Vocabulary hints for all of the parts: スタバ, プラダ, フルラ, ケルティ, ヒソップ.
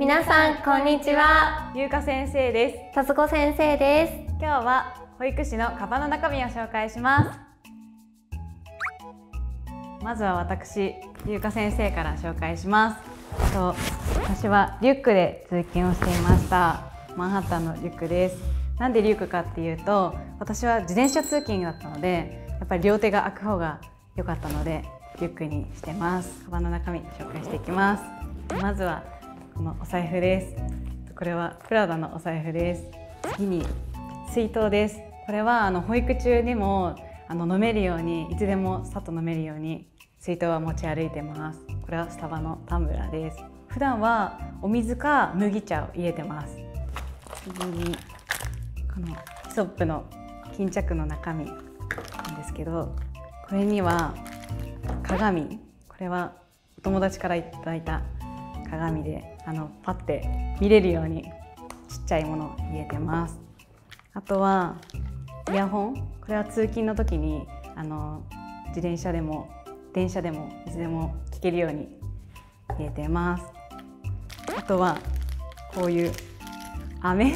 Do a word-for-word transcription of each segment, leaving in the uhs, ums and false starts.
皆さんこんにちは。優香先生です。さつこ先生です。今日は保育士のカバンの中身を紹介します。まずは私、優香先生から紹介します。と私はリュックで通勤をしていました。マンハッタンのリュックです。なんでリュックかっていうと、私は自転車通勤だったので、やっぱり両手が空く方が良かったので、リュックにしてます。カバンの中身紹介していきます。まずはこのお財布です。これはプラダのお財布です。次に水筒です。これはあの保育中でもあの飲めるようにいつでもさっと飲めるように水筒は持ち歩いてます。これはスタバのタンブラーです。普段はお水か麦茶を入れてます。次にこのヒソップの巾着の中身なんですけど、これには鏡、これはお友達からいただいた鏡であのパッて見れるようにちっちゃいものを入れてます。あとはイヤホン、これは通勤の時にあの自転車でも電車でもいつでも聴けるように入れてます。あとはこういう飴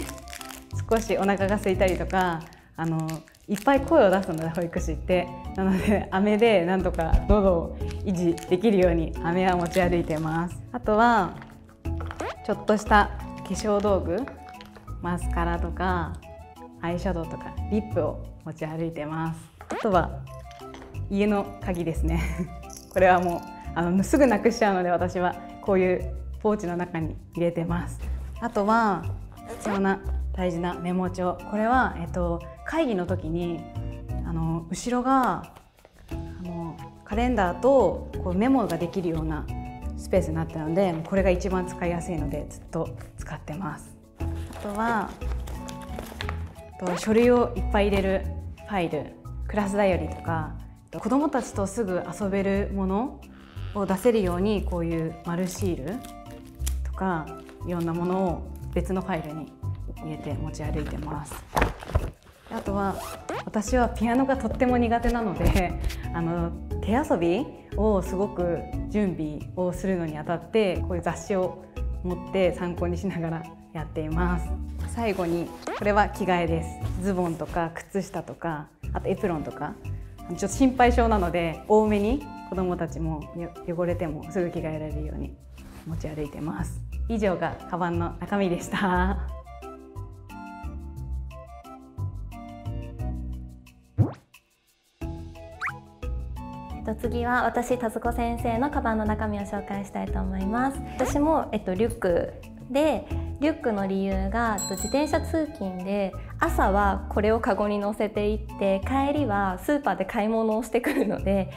少しお腹が空いたりとかあのいっぱい声を出すので保育士ってなので飴でなんとか喉を維持できるように飴は持ち歩いてます。あとはちょっとした化粧道具、マスカラとかアイシャドウとかリップを持ち歩いてます。あとは家の鍵ですねこれはもうあのすぐなくしちゃうので私はこういうポーチの中に入れてます。あとは貴重な大事なメモ帳、これは、えっと、会議の時にあの後ろがあのカレンダーとこうメモができるようなスペースになったのでこれが一番使いやすいのでずっと使ってます。あとはあと書類をいっぱい入れるファイル、クラスダイアリーとか子どもたちとすぐ遊べるものを出せるようにこういう丸シールとかいろんなものを別のファイルに入れて持ち歩いてます。あとは私はピアノがとっても苦手なのであの手遊びをすごく準備をするのにあたってこういう雑誌を持って参考にしながらやっています。最後にこれは着替えです。ズボンとか靴下とかあとエプロンとかちょっと心配性なので多めに子どもたちも汚れてもすぐ着替えられるように持ち歩いてます。以上がカバンの中身でした。次は私、田津子先生のカバンの中身を紹介したいと思います。私も、えっと、リュックでリュックの理由が自転車通勤で朝はこれをカゴに乗せていって帰りはスーパーで買い物をしてくるので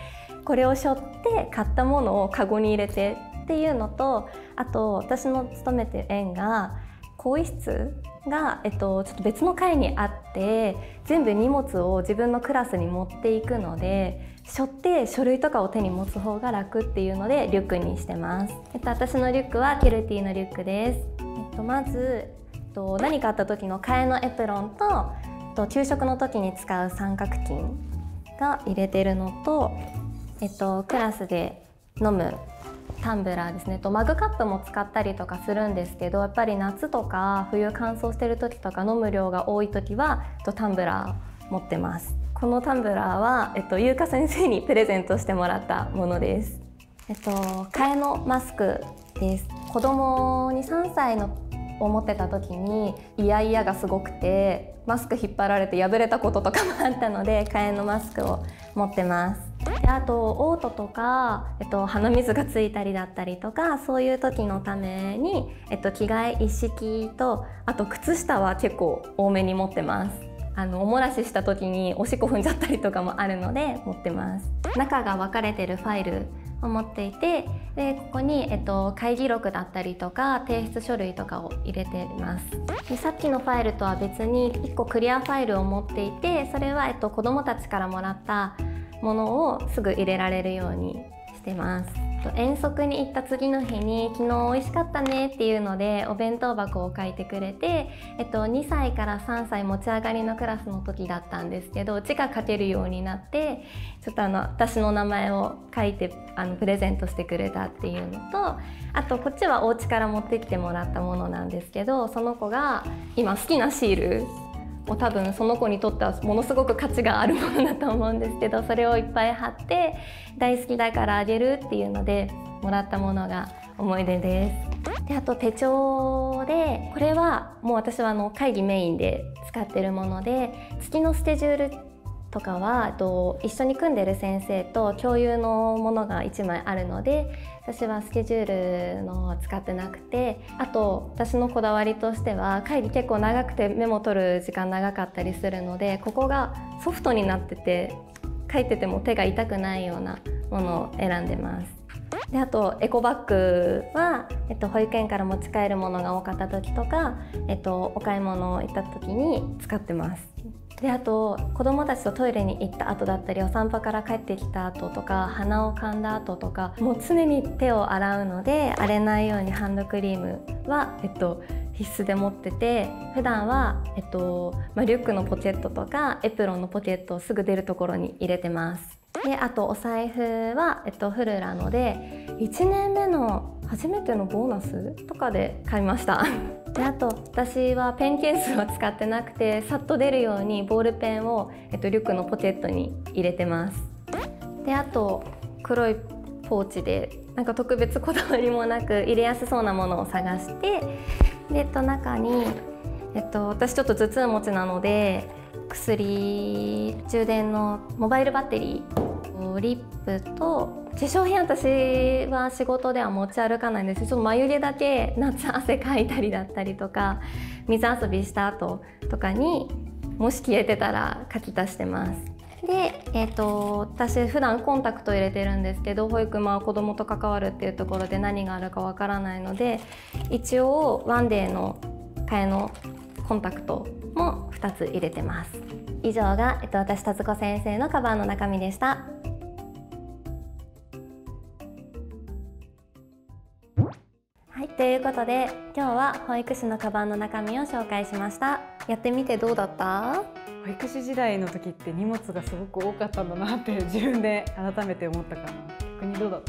これを背負って買ったものをカゴに入れてっていうのとあと私の勤めてる園が更衣室が、えっと、ちょっと別の階にあって全部荷物を自分のクラスに持っていくので背負って書類とかを手に持つ方が楽っていうのでリュックにしてます。えっと、私のリュックはケルティのリュックです。えっと、まず、えっと、何かあった時の替えのエプロンと、えっと、給食の時に使う三角巾が入れてるのと、えっと、クラスで飲むタンブラーですねとマグカップも使ったりとかするんですけどやっぱり夏とか冬乾燥してる時とか飲む量が多い時はとタンブラー持ってます。このタンブラーは、えっと、優香先生にプレゼントしてもらったものです。えっと、替えのマスクです。子供にさんさいのを持ってた時にイヤイヤがすごくてマスク引っ張られて破れたこととかもあったので替えのマスクを持ってます。であと嘔吐とか、えっと、鼻水がついたりだったりとかそういう時のために、えっと、着替え一式とあと靴下は結構多めに持ってます。あのお漏らしした時におしっこ踏んじゃったりとかもあるので持ってます。中が分かれてるファイルを持っていてでここに、えっと、会議録だったりとか提出書類とかを入れています。でさっきのファイルとは別にいっこクリアファイルを持っていてそれは、えっと、子どもたちからもらったものをすぐ入れられるようにしてます。遠足に行った次の日に昨日美味しかったねっていうのでお弁当箱を書いてくれて、えっと、にさいからさんさい持ち上がりのクラスの時だったんですけど字が書けるようになってちょっとあの私の名前を書いてあのプレゼントしてくれたっていうのと、あとこっちはお家から持ってきてもらったものなんですけど、その子が今好きなシールもう多分その子にとってはものすごく価値があるものだと思うんですけど、それをいっぱい貼って大好きだからあげるっていうのでもらったものが思い出です。で、あと手帳で、これはもう私はあの会議メインで使ってるもので、月のスケジュールとかはと一緒に組んでる先生と共有のものがいちまいあるので、私はスケジュールのを使ってなくて、あと私のこだわりとしては会議結構長くてメモ取る時間長かったりするので、ここがソフトになってて書いてても手が痛くないようなものを選んでます。で、あとエコバッグは、えっと、保育園から持ち帰るものが多かった時とか、えっと、お買い物行った時に使ってます。で、あと子どもたちとトイレに行った後だったりお散歩から帰ってきた後とか鼻をかんだ後とかもう常に手を洗うので荒れないようにハンドクリームは、えっと、必須で持ってて、普段は、えっとまあ、リュックのポケットとかエプロンのポケットをすぐ出るところに入れてます。で、あとお財布は、えっと、フルラのでいちねんめの初めてのボーナスとかで買いました。で、あと私はペンケースは使ってなくてさっと出るようにボールペンを、えっと、リュックのポケットに入れてます。で、あと黒いポーチでなんか特別こだわりもなく入れやすそうなものを探して、で、えっと、中に、えっと、私ちょっと頭痛持ちなので薬、充電のモバイルバッテリー、リップと化粧品、私は仕事では持ち歩かないんですけど、ちょっと眉毛だけ夏汗かいたりだったりとか水遊びした後とかにもし消えてたら書き足してます。で、えー、と私普段コンタクト入れてるんですけど、保育は子供と関わるっていうところで何があるかわからないので、一応ワンデーの替えのコンタクトもふたつ入れてます。以上が、えー、と私たつこ先生のカバンの中身でした。ということで、今日は保育士のカバンの中身を紹介しました。やってみてどうだった？保育士時代の時って荷物がすごく多かったんだなって自分で改めて思ったかな。逆にどうだっ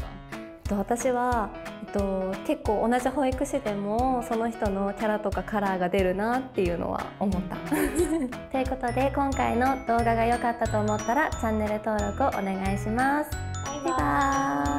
た？私は、えっと、結構同じ保育士でもその人のキャラとかカラーが出るなっていうのは思った。ということで、今回の動画が良かったと思ったらチャンネル登録をお願いします。バイバーイ。